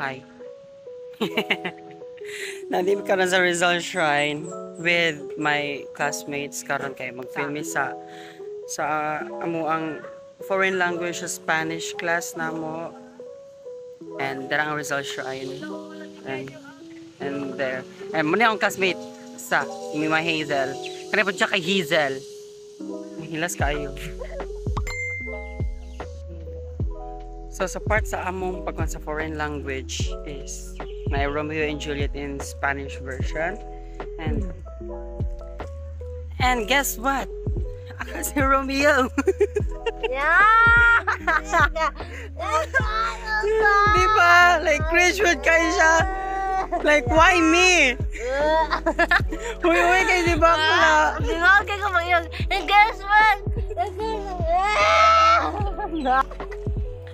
Hi. Nandito ka na sa Rizal Shrine with my classmates karon kay magfilmi sa amo ang foreign language Spanish class namo and dara ang Rizal Shrine and there and muna ang classmate sa Mima Hazel kani pud siya kay Hazel hilas kayo. So sa part sa among pagkuan sa foreign language is na Romeo and Juliet in Spanish version and guess what? Ako si Romeo. Yeah. Diba? Like cringe would kayo siya. Like why me? Huwi kayo diba ako na? Ginawag kayo mag-iwag. And guess what?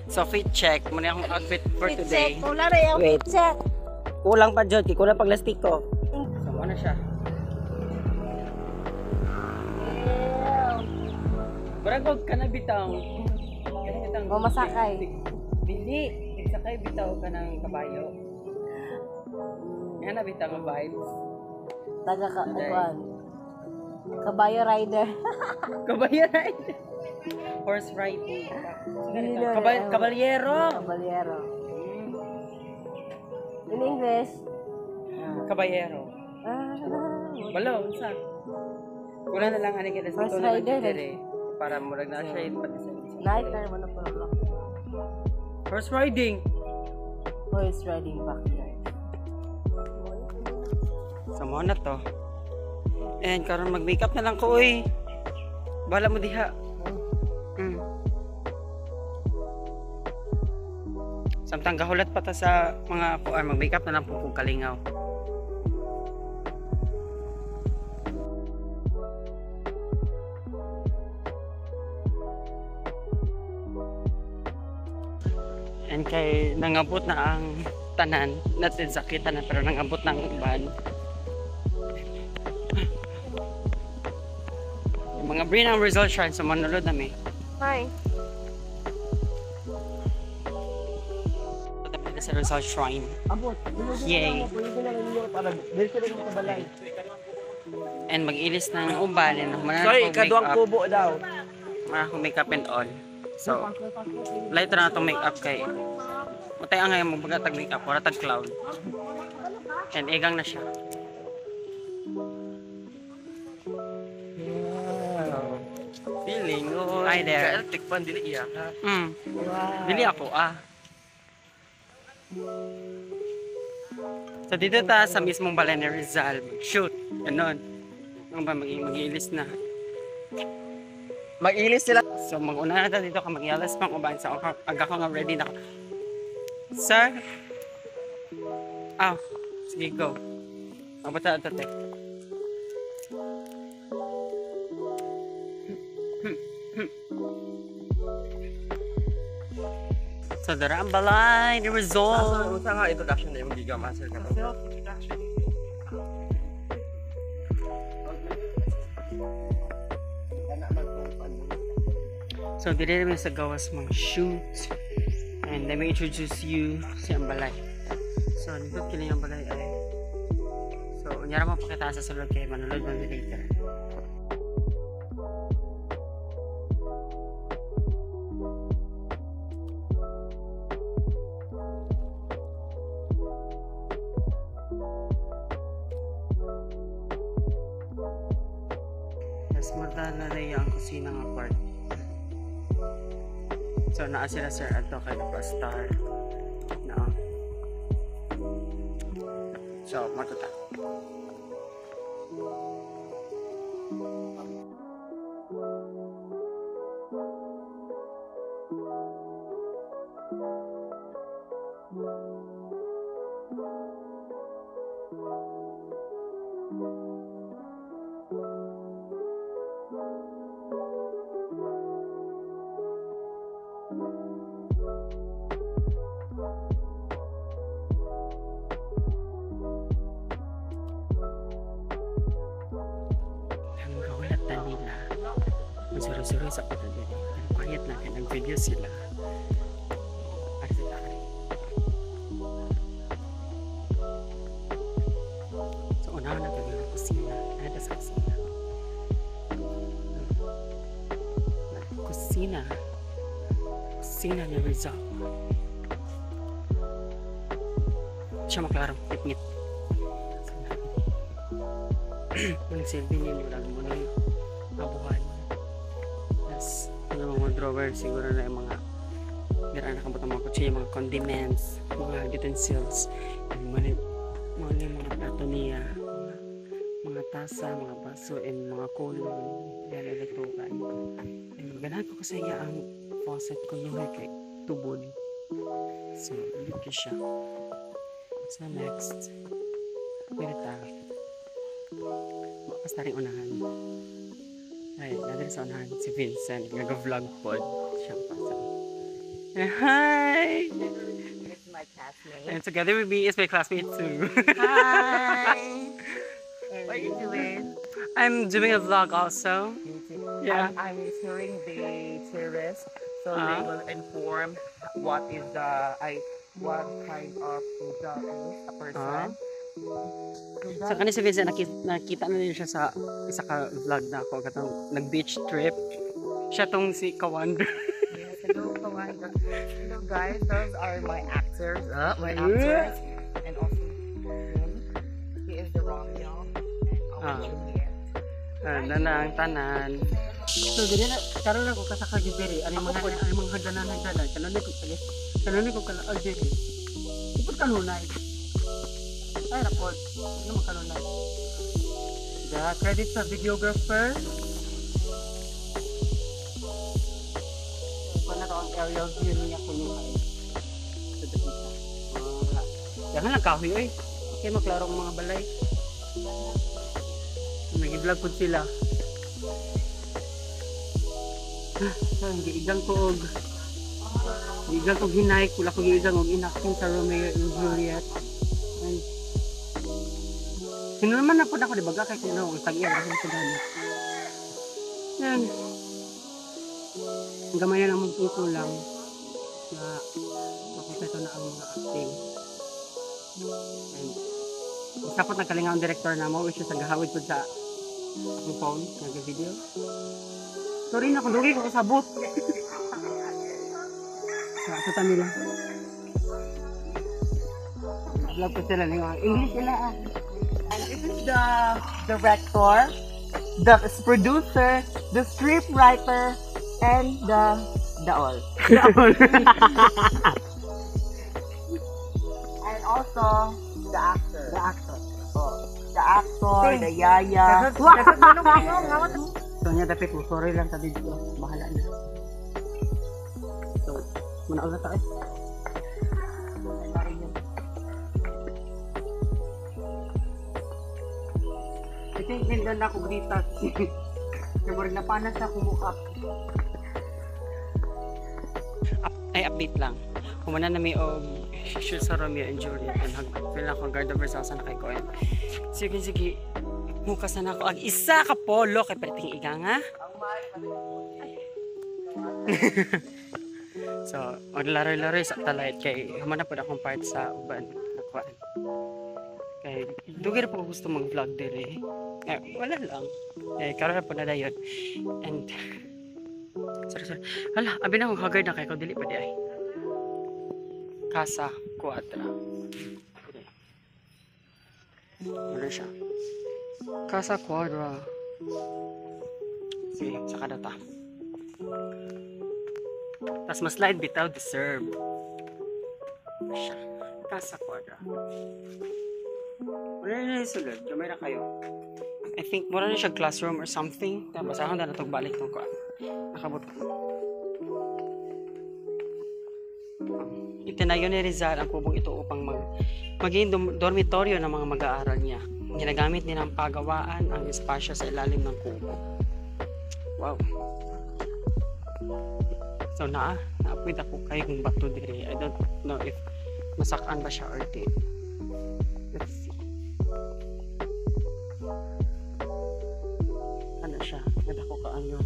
So fit check, muna akong outfit for today. Wait, kulang pa dyan, kulang pag lastiko. So ano siya? Baragog ka na bitaw. Mamasakay. Bili, magsakay bitaw ka ng kabayo. Yan na bitaw ang vibes. Taga ka, kabayo rider. Kabayo rider. Horse riding. Caballero. In English? Caballero. Balo, unsa? Kuna na lang ani kita sa horse rider para murag na siya pati sa night na man po block. Horse riding backyard. Samo na to. And karon mag-makeup na lang ko oy. Bala mo diha. Samtang gahulat pa ta sa mga kuan, mag-makeup na lang po kung kalingaw. And kay nangabot na ang tanan, natin sakita na pero nangabot na ang uban. Yung mga brin ang Rizal Shrine sa manulod nami. Hi. Sa Rizal Shrine. Yay! And mag-ilis ng uban. Sorry, ikaduang kubo daw. Maraming makeup and all. So, light na itong makeup kay. Matay ang ngayon magbagatag makeup. Wala tag cloud. And egang na siya. Feeling ko. Hi there. Tikpan, dili iya ka. Dili ako ah. So dito ta sa mismong balay ni Rizal shoot, ganon ano ba mag-ilis na mag-ilis sila so mag-una na ta dito ka mag-ialas pang uban sa aga ko nga ready na sir sige go mabata ito te so dara ang balay ni Rizal. Usa nga introduction na yung giga-master ka to. So dili namin sa gawas mga shoot. And let me introduce you si ang balay. So dito kini ang balay ay. So unya ra mapakita sa sulod kay manulod man later. Madala na yung kusina nga part. So naa sila sir ato kay na star. No. So matuta. ang sura-sura sa pagkagay. Ang quiet natin ang video sila. So, unahan na kami ang kusina. Nada sa kusina. Kusina. Kusina ni Rizal. Siya maklarang pipngit. Nagsilbi niya yung lagi mo na yung kabuhan. Tapos, mga drawer, siguro na yung mga gira na kabutan mga kutsi, mga condiments, mga utensils, mga plato niya, mga tasa, mga baso, and mga kulong, lalagatukan. Ganahan ko kasi niya ang faucet ko yung kay tubod. So, ulit ko siya. So, next, meron tayo. Makas na rin unahan ay natin sa unahan si Vincent nag-vlog pod siyang pasang. Hi, this is my classmate and together with me is my classmate too. Hi. What are you doing? I'm doing a vlog also. Yeah, I'm touring the tourists so they will inform what is the what kind of food a person. So kanina si Vincent, nakita na din siya sa isa ka vlog na ako katong nag-beach trip. Siya tong si Kawander. Yes, hello Kawander. Hello guys, those are my actors. My actors. And also he is the Romeo and Juliet. Nanang tanan. So ganyan na, karoon ako kasaka Jibiri. Ano yung mga hagdanan-hagdanan? Kanunin ko pala. Kanunin ko pala. Oh, Jibiri. Ipot kanunay. Ay, rapod. Ano makalunay? The credit sa videographer. Wala na ang aerial view niya kunuhay. Dahan lang kahoy, oy. Okay, maklarong mga balay. Nag-vlog po sila. Giigang ko og... Giigang ko hinay. Wala ko giigang og inacting sa Romeo and Juliet. Hinulaman na po na ako, diba? Kahit hinulong, tag-iyan, kasi ito gano'n. Yan. Hanggang maya lang magkukulang na makumpleto na ang mga acting. And isa po nagkalinga ang director na mo, which is nagahawid po sa akong phone, nag-video. Sorry na, kung dugi ko kasabot. Ito tami lang. Vlog ko sila na yung English nila ah. This is the director, the producer, the scriptwriter, and the all. And also the actor. The actor. Oh, the actor, see? The yaya. So niya dapat mo sorry lang sa video. Bahala na. So, muna ulit tayo. Kasi mindan na ako grita. Nabarin na panas na kumuap. Ay, update lang. Kumana na may shoot sa Romeo and Juliet. And hagpil ako ang guard of Rizal sa nakay ko. Sige, sige. Bukas na ako. Ang isa ka polo. Kaya pariting iga nga. So, maglaro-laro sa talayt. Kaya humana po na akong part sa uban. Nakuhaan. Kaya, dugir po gusto mag-vlog din eh. Eh, wala lang. Eh, karoon na po na dayon. And, sorry. Hala, abin akong hagard na kayo. Dili pa di ay. Casa 4. Wala siya. Casa 4. Sige, saka na ta. Tapos mas slide bitaw, deserve. Wala siya. Casa 4. Wala na yung sulod. Dumay na kayo. I think mura na siya classroom or something. Tapos ako na natagbalik nung ko. Nakabot ko. Itinayo ni Rizal ang kubong ito upang maging dormitoryo ng mga mag-aaral niya. Ginagamit niya ng pagawaan ang espasyo sa ilalim ng kubo. Wow. So naapoy ako kayo kung bato diri. I don't know if masakaan ba siya or di. Let's see. Ano siya? Nagdako ka ano?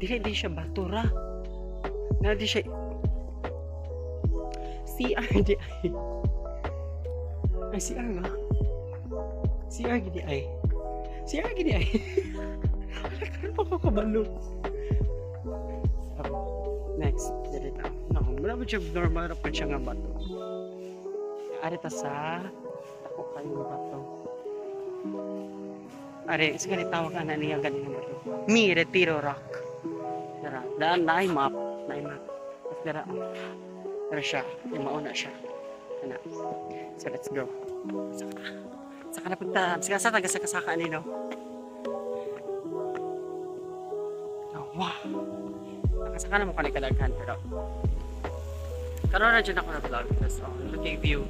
Dili siya batura. Na di siya CRDI. Ay, CR nga. CRDI. CRDI. Wala ka rin pakakabalo. Next. Dito. No, mula mo siya normal rapat siya nga bato. Arita sa tapukan ng bato. Are, isa ganitawag ka na niya ganito bato. Mi, Retiro Rock. Dara, daan na map. Na map. Dara. Pero siya, yung mauna siya. Ano? So, let's go. Saka na punta. Saka taga-saka-saka nino. Oh, wow! Nakasaka na mo kanikadaghan, pero... Karoon na dyan ako na-vlog. So, look at view.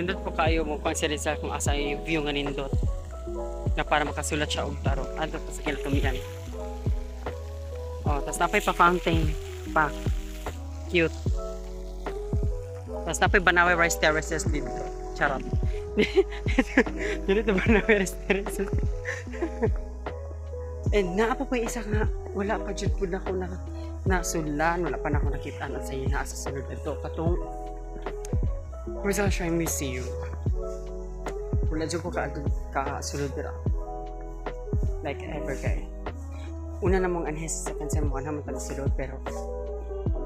Nindot po kayo mo kung si Rizal kung asa yung view nga nindot. Na para makasulat siya o taro. Ando po sa kilatumihan. Oh, tas napay pa fountain pa. Cute. Tapos napay Banawe rice terraces dito. Charot. Dito Banawe rice terraces. And naapa pa isa nga, wala pa dyan po na ako nasulan. Wala pa na ako nakita na sa hina sa sunod ito. Katong Rizal Shrine Museum. Wala dyan po kasunod na. Like ever guy. Una namang anhes sa kansan mo naman tala sulod pero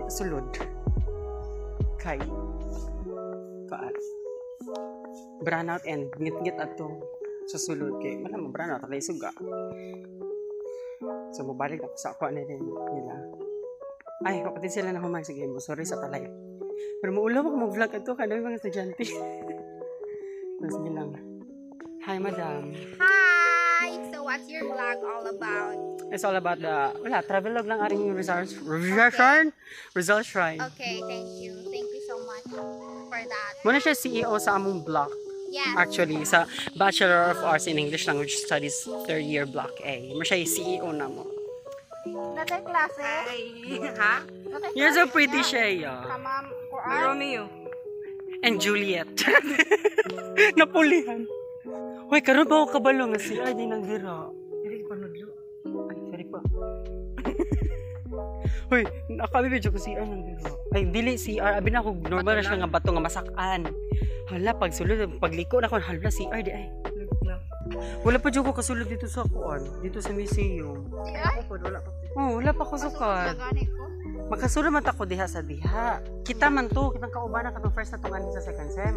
sulod kay kaat brown out and ngit-ngit atong sa sulod kay wala mo brown out kay suga so mabalik ako sa ako na din nila ay kapatid sila na humang sige mo sorry sa talay pero maulaw ako mag-vlog ato kada mga estudyante mas nilang hi madam hi so what's your vlog all about? It's all about the travel log lang aring Rizal Shrine. Okay, thank you so much for that. Muna siya CEO sa among block. Yes. Actually, sa Bachelor of Arts in English Language Studies, 3rd year block A. Muna siya CEO na mo. Natay klase? Ha? You're so pretty, Shea. Romeo and Juliet. Napulihan. Hoy, karon ba ako kabalo nga si Ardy nang hira? Dili ko nudlo. Ay, sorry po. Uy, nakabibidyo ko CR ng dito. Ay, dili CR. Abi na ako, normal na siya nga bato nga masakaan. Hala, pagsulod, pagliko na ko, hala, CR di ay. Wala pa dyan ko kasulod dito sa kuan. Dito sa museum. CR? Wala pa. Oo, wala pa ko sukat. Makasulod man ako diha sa diha. Kita man to, kitang kaubana katong first na tungan sa second sem.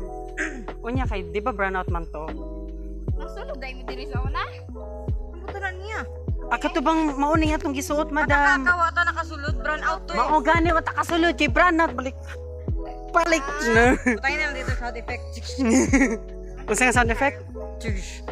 Unya kay, di ba brownout man to? Masulod dahil mo diri sa una? Ang buturan niya. Aka to bang mauning atong gisuot, madam? Matakawa to nakasulod, brown out to eh. Maugani, matakasulod, kay brown out, balik. Balik na. Butay na lang dito, sound effect. Gusto nga sound effect? Tsush.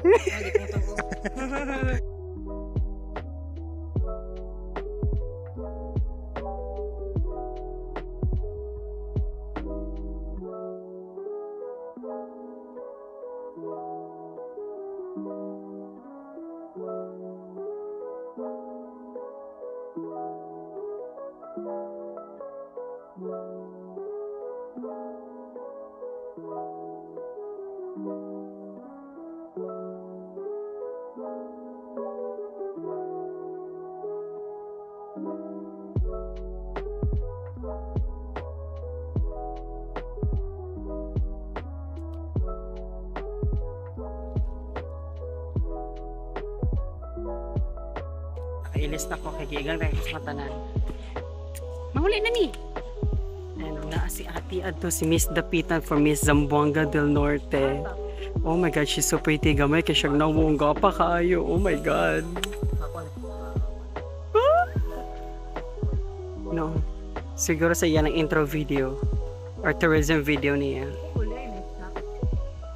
Ilis na ko kay Gigang dahil sa matanan. Mahuli na ni! Ayan, naa si Ate Adto, si Miss Dapitan for Miss Zamboanga Del Norte. Oh my God, she's so pretty. Gamay kay siyang naungga pa kayo. Oh my God. Huh? No. Siguro sa iyan ang intro video or tourism video niya.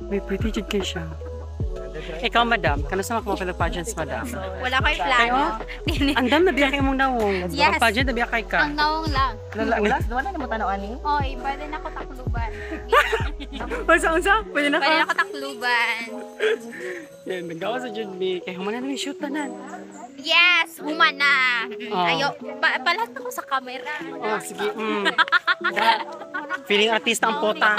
May pretty jud kay siya. Ikaw, madam, kano sa mga mga pageants, madam? Wala ko'y plano. Ang dam, nabiya kayo mong nawong. Yes. Ang pageant, nabiya kayo ka. Ang nawong lang. Nawong lang? Doon na mo tanoan eh? Oo, pwede na ako takluban. Unsa? Pwede na ako takluban. Yan, nagawa sa Junbi. Kaya humana na yung shoot na. Yes, humana. Ayaw, palat ako sa camera. Oo, sige. Feeling artista ang pota.